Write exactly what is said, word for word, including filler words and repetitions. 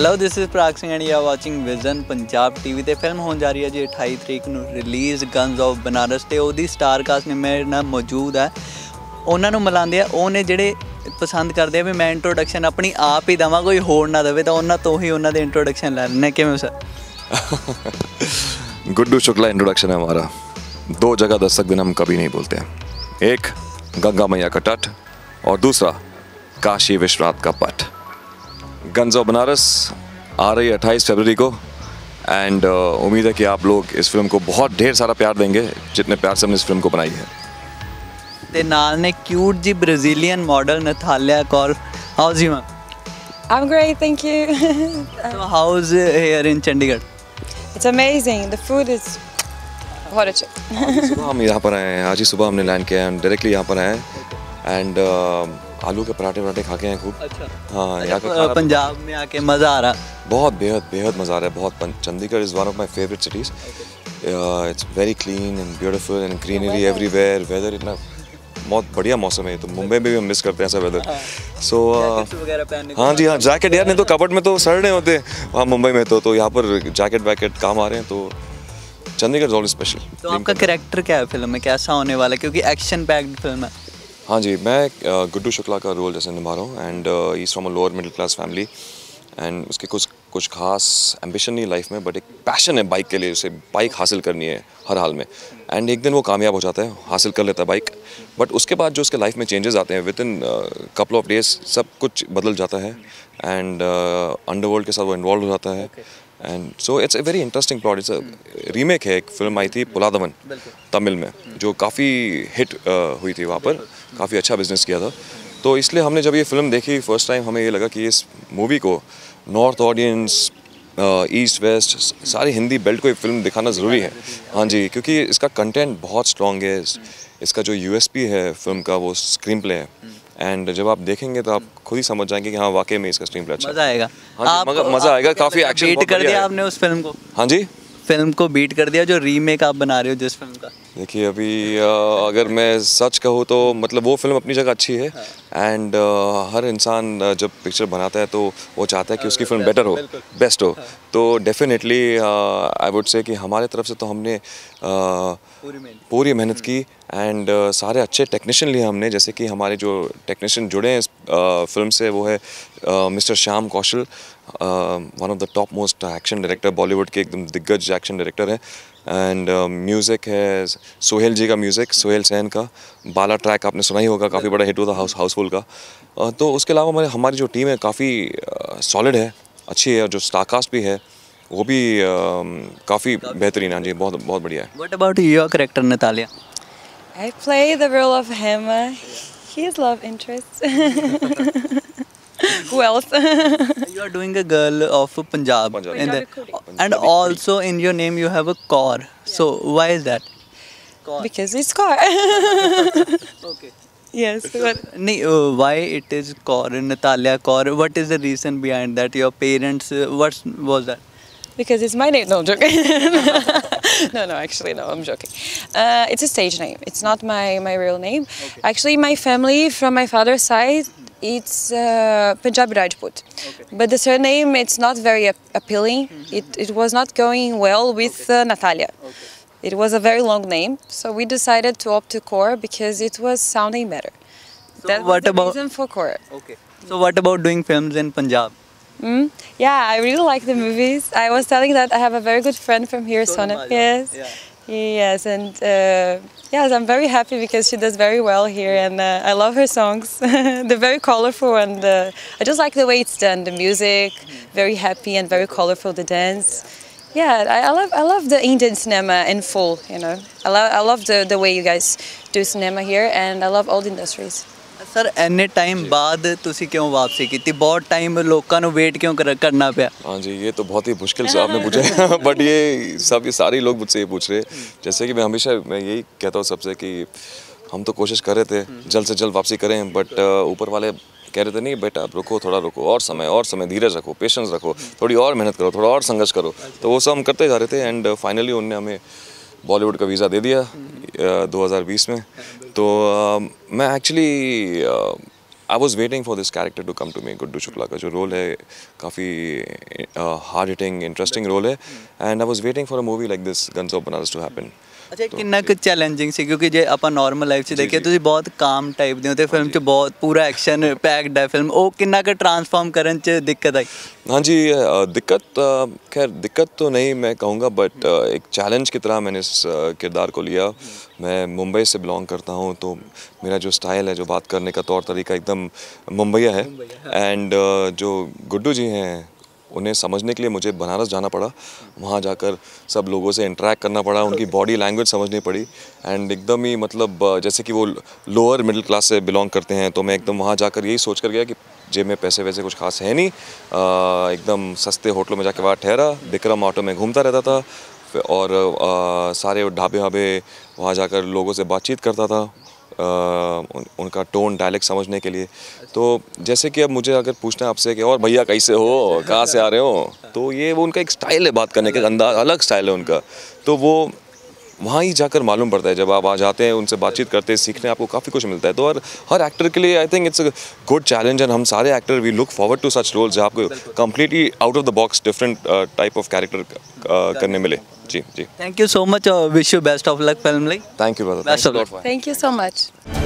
Hello this is Prak Singh and you are watching vision Punjab TV ते film होने जा रही है जी अठाई तरीक नू रिलीज़ गन्स ऑफ बनारस ते उहदी स्टारकास्ट में मेरे नाल मौजूद है। उन्हां नू मिलांदे आ उहने जिहड़े पसंद करते हैं भी मैं इंट्रोडक्शन अपनी आप ही देवां कोई होर ना देवे तो उन्हां तो ही उन्हां दे इंट्रोडक्शन लै लैने किवें सर। गुड्डू शुक्ला इंट्रोडक्शन है हमारा। दो जगह दर्शक बिना हम कभी नहीं बोलते हैं, एक गंगा मैया का तट और दूसरा काशी विश्वनाथ का पट। गन्स ऑफ बनारस आ रही है अट्ठाईस फरवरी को एंड uh, उम्मीद है कि आप लोग इस फिल्म को बहुत ढेर सारा प्यार देंगे जितने प्यार से हमने इस फिल्म को बनाई है। ते नाल ने क्यूट जी Brazilian model Nathalia Kaur. How is you ma'am? I am great thank you. How is here in Chandigarh? It's amazing, the food is बहुत अच्छा। सुबह हम यहाँ पर आए हैं, आज ही सुबह हमने लैंड किया है, डायरेक्टली यहाँ पर आए हैं एंड आलू के पराठे पराठे खा के हैं खूब। अच्छा। हाँ यहाँ का पंजाब में आके मज़ा आ रहा, बहुत बेहद बेहद मज़ा आ रहा है। बहुत Chandigarh is one of my favourite cities. It's very clean and beautiful and greenery everywhere. Weather इतना बहुत बढ़िया मौसम है, तो मुंबई में भी हम मिस करते हैं ऐसा वेदर। सो हाँ जी हाँ, जैकेट यार नहीं तो कपड़ में तो सड़ने होते हैं हाँ मुंबई में, तो तो यहाँ पर जैकेट वैकेट काम आ रहे हैं। तो चंडीगढ़ इज ऑलवेज स्पेशल। तो आपका कैरेक्टर क्या है फिल्म में, कैसा होने वाला है क्योंकि एक्शन पैक्ड फिल्म है? हाँ जी, मैं गुड्डू शुक्ला का रोल जैसे निभा रहा हूँ and he is from a lower middle class family and उसके कुछ कुछ खास एम्बिशन नहीं लाइफ में, बट एक पैशन है बाइक के लिए, उसे बाइक हासिल करनी है हर हाल में एंड एक दिन वो कामयाब हो जाता है, हासिल कर लेता है बाइक। बट उसके बाद जो उसके लाइफ में चेंजेस आते हैं within couple of days सब कुछ बदल जाता है एंड अंडरवर्ल्ड uh, के साथ वो इन्वॉल्व हो जाता है and so it's a very interesting plot. It's remake है, एक फिल्म आई थी पुलादवन तमिल में जो काफ़ी हिट uh, हुई थी, वहाँ पर काफ़ी अच्छा बिजनेस किया था। तो इसलिए हमने जब ये फिल्म देखी फर्स्ट टाइम हमें ये लगा कि इस मूवी को नॉर्थ ऑडियंस, ईस्ट वेस्ट, सारी हिंदी बेल्ट को ये फिल्म दिखाना ज़रूरी है। हाँ जी, क्योंकि इसका कंटेंट बहुत स्ट्रॉन्ग है, इसका जो यूएसपी है फिल्म का वो स्क्रीन प्ले है एंड जब आप देखेंगे तो आप खुद ही समझ जाएंगे कि हाँ वाकई में इसका स्क्रीन प्ले अच्छा है। मज़ा आएगा। हाँ जी, मज़ा आएगा, काफ़ी एक्शन। बीट कर दिया आपने उस फिल्म को? हाँ जी, फिल्म को बीट कर दिया जो रीमेक आप बना रहे हो जिस फिल्म का। देखिए अभी आ, अगर मैं सच कहूँ तो मतलब वो फिल्म अपनी जगह अच्छी है एंड हाँ। हर इंसान जब पिक्चर बनाता है तो वो चाहता है कि उसकी फिल्म बेटर हो, बेस्ट हो। हाँ। तो डेफिनेटली आई वुड से कि हमारे तरफ से तो हमने आ, पूरी मेहनत की एंड सारे अच्छे टेक्नीशियन लिए हमने, जैसे कि हमारे जो टेक्नीशियन जुड़े हैं इस फिल्म से वो है mister Shyam Kaushal, one of the top most action director, Bollywood के एकदम दिग्गज एक्शन डायरेक्टर हैं एंड म्यूज़िक uh, है सोहेल जी का म्यूज़िक, सोहेल सेन का। बाला ट्रैक आपने सुना ही होगा, काफ़ी बड़ा हिट हुआ था हाउस हाउसफुल का। uh, तो उसके अलावा हमारे हमारी जो टीम है काफ़ी सॉलिड uh, है, अच्छी है और जो स्टारकास्ट भी है वो भी uh, काफ़ी बेहतरीन है जी, बहुत बहुत बढ़िया है। What about your character Natalia? I play the role of him, he is love interest. Who else? You are doing a girl of Punjab, Punjab. In the, and also in your name you have a Kaur. Yeah. So why is that? Kaur. Because it's Kaur. Okay. Yes. So, nee, uh, why it is Kaur? Nathalia Kaur. What is the reason behind that? Your parents? Uh, what was that? Because it's my name. No, I'm joking. no, no, actually, no, I'm joking. Uh, it's a stage name. It's not my my real name. Okay. Actually, my family from my father's side. It's uh, Punjabi Rajput, okay. But the surname it's not very ap appealing. Mm-hmm. It it was not going well with okay. uh, Nathalia. Okay. It was a very long name, so we decided to opt to Kaur because it was sounding better. So that what was the about reason for Kaur? Okay. So what about doing films in Punjab? Mm? Yeah, I really like the movies. I was telling that I have a very good friend from here, so Sonam. Yes. Yeah. Yes, and uh, yes, I'm very happy because she does very well here, and uh, I love her songs. They're very colorful, and uh, I just like the way it's done. The music, very happy and very colorful. The dance, yeah, I, I love. I love the Indian cinema in full. You know, I love. I love the the way you guys do cinema here, and I love all the industries. Sir इन्ने time बाद तुसी क्यों वापसी की? बहुत time लोगों को wait क्यों कर, करना पाया? हाँ जी, ये तो बहुत ही मुश्किल से आपने पूछा है बट ये सब ये सारे लोग मुझसे ये पूछ रहे हैं, जैसे कि मैं हमेशा मैं यही कहता हूँ सबसे कि हम तो कोशिश कर रहे थे जल्द से जल्द वापसी करें बट ऊपर वाले कह रहे थे नहीं बेटा आप रुको, थोड़ा रुको और समय और समय धीरज रखो, पेशेंस रखो, थोड़ी और मेहनत करो, थोड़ा और संघर्ष करो। तो वो सब हम करते जा रहे थे एंड फाइनली उनने हमें बॉलीवुड का वीज़ा दे दिया दो हज़ार बीस में। तो uh, मैं actually I was waiting for this character to come to me. Guddu Shukla का जो रोल है काफ़ी हार्ड हिटिंग इंटरेस्टिंग रोल है and I was waiting for a movie like this guns of Banaras to happen. अच्छा कितना कुछ चैलेंजिंग सी क्योंकि जे आप नॉर्मल लाइफ से देखिए तो बहुत काम टाइप दे होते फिल्म च बहुत पूरा एक्शन पैक्ड है फिल्म ओ कितना का ट्रांसफॉर्म करने च दिक्कत आई? हाँ जी दिक्कत खैर दिक्कत तो नहीं मैं कहूँगा बट एक चैलेंज की तरह मैंने इस किरदार को लिया। मैं मुंबई से बिलोंग करता हूँ तो मेरा जो स्टाइल है जो बात करने का तौर तरीका एकदम मुंबईया है एंड जो गुड्डू जी हैं उन्हें समझने के लिए मुझे बनारस जाना पड़ा। वहाँ जाकर सब लोगों से इंटरेक्ट करना पड़ा उनकी बॉडी लैंग्वेज समझनी पड़ी एंड एकदम ही मतलब जैसे कि वो लोअर मिडिल क्लास से बिलोंग करते हैं तो मैं एकदम वहाँ जाकर यही सोच कर गया कि जेब में पैसे वैसे कुछ खास है नहीं। एकदम सस्ते होटलों में जाके वहाँ ठहरा विक्रम ऑटो में घूमता रहता था और आ, सारे ढाबे ढाबे वहाँ जाकर लोगों से बातचीत करता था आ, उन, उनका टोन डायलेक्ट समझने के लिए। तो जैसे कि अब मुझे अगर पूछना है आपसे कि और भैया कैसे हो कहाँ से आ रहे हो तो ये वो उनका एक स्टाइल है बात करने का अंदाज अलग स्टाइल है उनका तो वो वहाँ ही जाकर मालूम पड़ता है। जब आप आ जाते हैं उनसे बातचीत करते हैं सीखने आपको काफ़ी कुछ मिलता है। तो और हर एक्टर के लिए I think it's a good challenge and हम सारे actor we look forward to such roles जहाँ आपको completely out of the box different type of character करने मिले। जी जी थैंक यू सो मच और wish you best of luck film like. Thank you brother thank you so much.